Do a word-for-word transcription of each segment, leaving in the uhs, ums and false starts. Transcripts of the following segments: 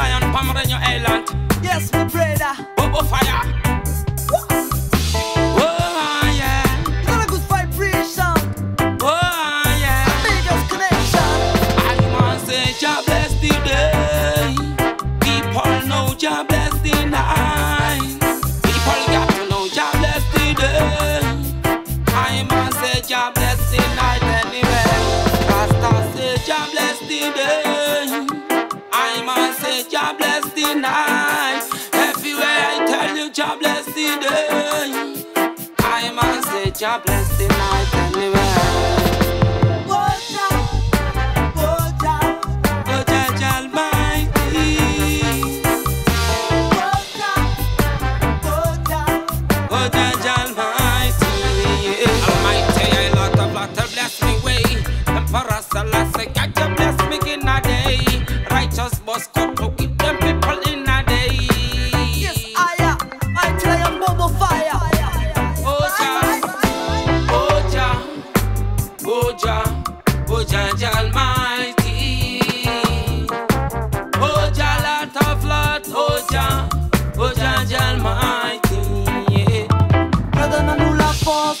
lion, palm on your island. Yes, my brother. Bobo Faya. Oh, yeah. You got a good vibration. Oh, yeah. A biggest connection. I man say, Jah bless the day. People know Jah bless the night. People got to know Jah bless the day. I man say, Jah bless the night anyway. Pastor say, Jah bless the day. Jah bless the night. Everywhere I tell you, Jah bless the day. I must say, Jah bless the night anywhere. Oh Jah, oh Jah, oh Jah, Jah Almighty. Oh Jah, oh Jah, oh Jah, Jah Almighty. Almighty, I lot of lot of bless me way. Emperor Selassie, God Jah bless me in a day. Righteous boss couple.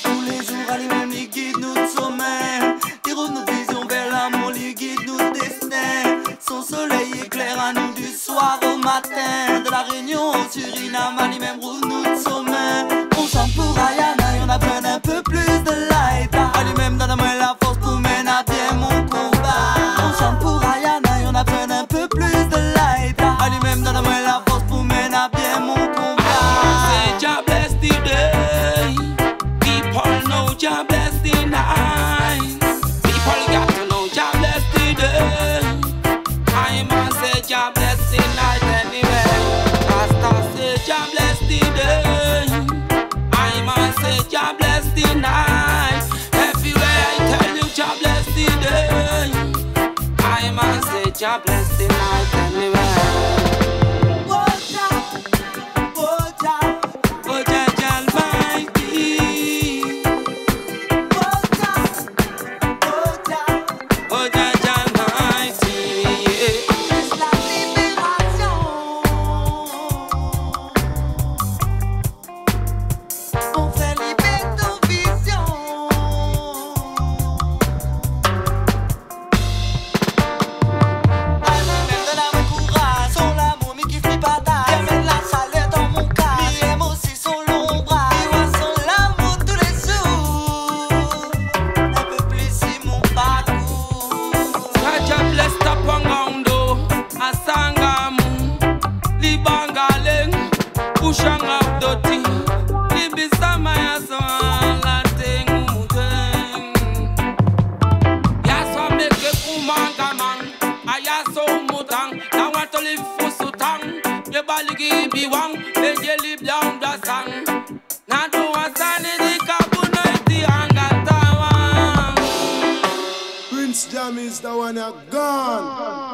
Tous les jours, allez même les guides notre sommeil. Tes rôles, notre vision vers l'amour, les guides notre destin. Son soleil éclaire à nous du soir au matin. De la Réunion au Suriname, allez même roule notre sommeil. On chante pour Ayana et on apprend un peu plus de light. Allez même dans la main la force pour mener à bien mon combat. On chante pour Ayana et on apprend un peu plus de light. Allez même dans la main la force pour mener à bien mon combat. C'est Jah bless the day. Jah bless the night. People got to know Jah bless the day. I must say Jah bless the night anyway. Pastor say Jah bless the day. I must say Jah bless the night. Everywhere I tell you Jah bless the day. I must say Jah bless the night anyway. Pushing up the tea, give me some of your latte muting. Yes, I make a woman come on. I am so mutang. I want to live for sutang. Your body give me one. Make you live down the song. Now do a sanity kabuno iti angatawa. Prince Jam is the one that gone.